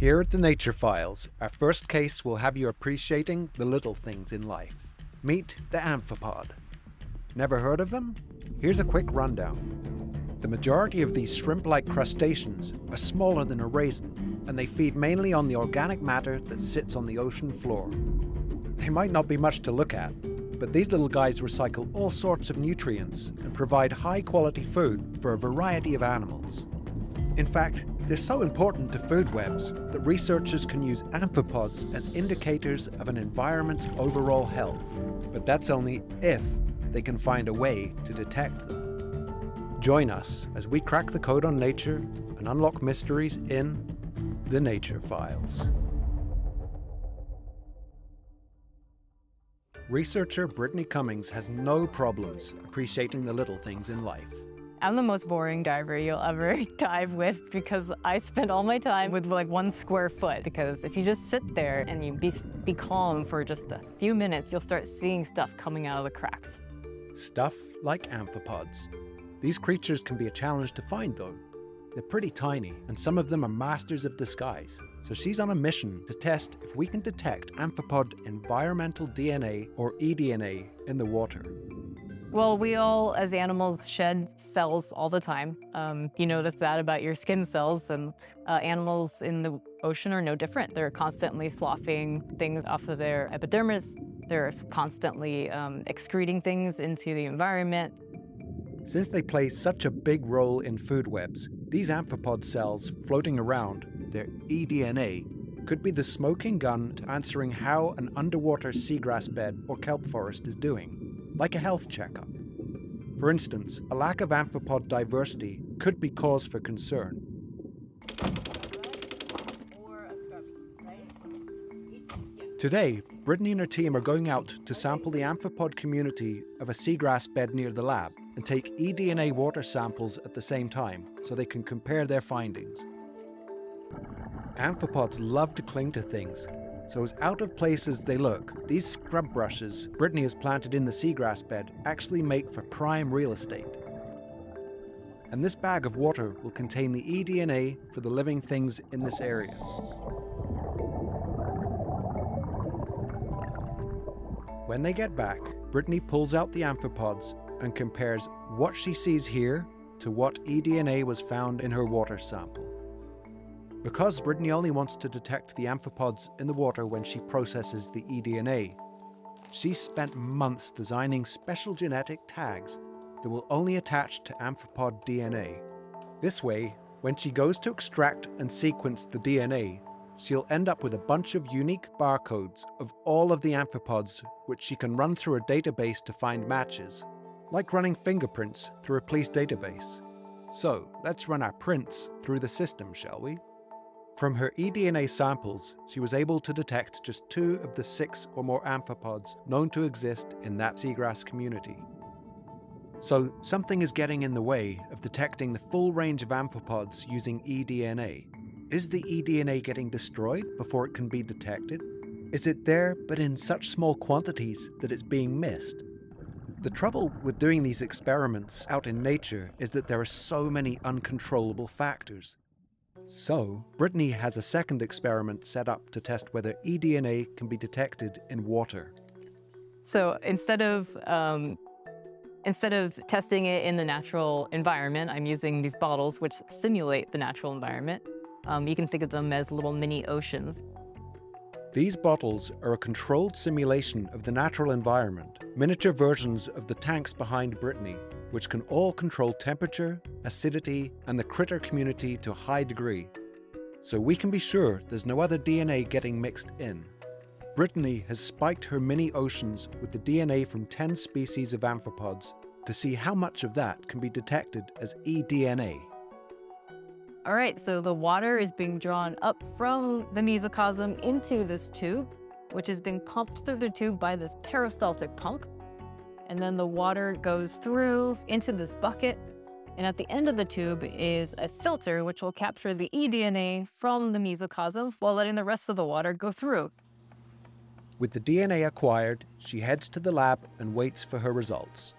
Here at The Nature Files, our first case will have you appreciating the little things in life. Meet the amphipod. Never heard of them? Here's a quick rundown. The majority of these shrimp-like crustaceans are smaller than a raisin, and they feed mainly on the organic matter that sits on the ocean floor. They might not be much to look at, but these little guys recycle all sorts of nutrients and provide high-quality food for a variety of animals. In fact, they're so important to food webs that researchers can use amphipods as indicators of an environment's overall health. But that's only if they can find a way to detect them. Join us as we crack the code on nature and unlock mysteries in The Nature Files. Researcher Brittany Cummings has no problems appreciating the little things in life. I'm the most boring diver you'll ever dive with because I spend all my time with like 1 square foot. Because if you just sit there and you be calm for just a few minutes, you'll start seeing stuff coming out of the cracks. Stuff like amphipods. These creatures can be a challenge to find though. They're pretty tiny and some of them are masters of disguise. So she's on a mission to test if we can detect amphipod environmental DNA or eDNA in the water. Well, we all, as animals, shed cells all the time. You notice that about your skin cells, and animals in the ocean are no different. They're constantly sloughing things off of their epidermis. They're constantly excreting things into the environment. Since they play such a big role in food webs, these amphipod cells floating around, their eDNA, could be the smoking gun to answering how an underwater seagrass bed or kelp forest is doing. Like a health checkup. For instance, a lack of amphipod diversity could be cause for concern. Today, Brittany and her team are going out to sample the amphipod community of a seagrass bed near the lab and take eDNA water samples at the same time so they can compare their findings. Amphipods love to cling to things. So as out of place as they look, these scrub brushes Brittany has planted in the seagrass bed actually make for prime real estate. And this bag of water will contain the eDNA for the living things in this area. When they get back, Brittany pulls out the amphipods and compares what she sees here to what eDNA was found in her water sample. Because Brittany only wants to detect the amphipods in the water when she processes the eDNA, she spent months designing special genetic tags that will only attach to amphipod DNA. This way, when she goes to extract and sequence the DNA, she'll end up with a bunch of unique barcodes of all of the amphipods which she can run through a database to find matches, like running fingerprints through a police database. So let's run our prints through the system, shall we? From her eDNA samples, she was able to detect just 2 of the 6 or more amphipods known to exist in that seagrass community. So something is getting in the way of detecting the full range of amphipods using eDNA. Is the eDNA getting destroyed before it can be detected? Is it there but in such small quantities that it's being missed? The trouble with doing these experiments out in nature is that there are so many uncontrollable factors. So, Brittany has a second experiment set up to test whether eDNA can be detected in water. So instead of testing it in the natural environment, I'm using these bottles which simulate the natural environment. You can think of them as little mini oceans. These bottles are a controlled simulation of the natural environment, miniature versions of the tanks behind Brittany, which can all control temperature, acidity, and the critter community to a high degree. So we can be sure there's no other DNA getting mixed in. Brittany has spiked her mini oceans with the DNA from 10 species of amphipods to see how much of that can be detected as eDNA. All right, so the water is being drawn up from the mesocosm into this tube, which is being pumped through the tube by this peristaltic pump. And then the water goes through into this bucket. And at the end of the tube is a filter, which will capture the eDNA from the mesocosm while letting the rest of the water go through. With the DNA acquired, she heads to the lab and waits for her results.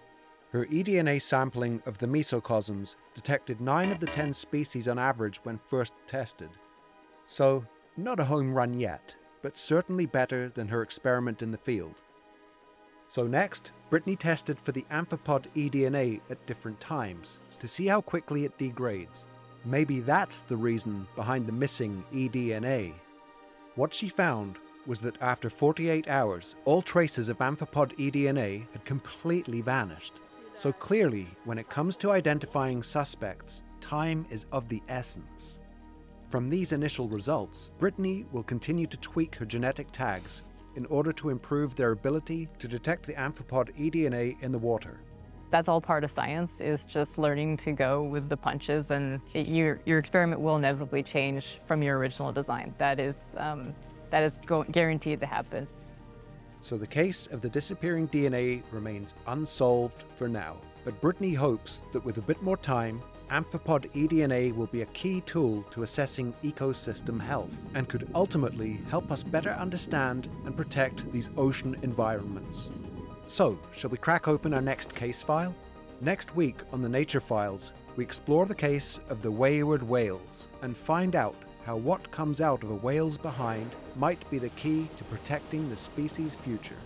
Her eDNA sampling of the mesocosms detected 9 of the 10 species on average when first tested. So Not a home run yet, but certainly better than her experiment in the field. So next, Brittany tested for the amphipod eDNA at different times to see how quickly it degrades. Maybe that's the reason behind the missing eDNA. What she found was that after 48 hours, all traces of amphipod eDNA had completely vanished. So clearly, when it comes to identifying suspects, time is of the essence. From these initial results, Brittany will continue to tweak her genetic tags in order to improve their ability to detect the amphipod eDNA in the water. That's all part of science, is just learning to go with the punches, and your experiment will inevitably change from your original design. That is guaranteed to happen. So the case of the disappearing DNA remains unsolved for now, but Brittany hopes that with a bit more time, amphipod eDNA will be a key tool to assessing ecosystem health and could ultimately help us better understand and protect these ocean environments. So, shall we crack open our next case file? Next week on The Nature Files, we explore the case of the wayward whales and find out how what comes out of a whale's behind might be the key to protecting the species' future.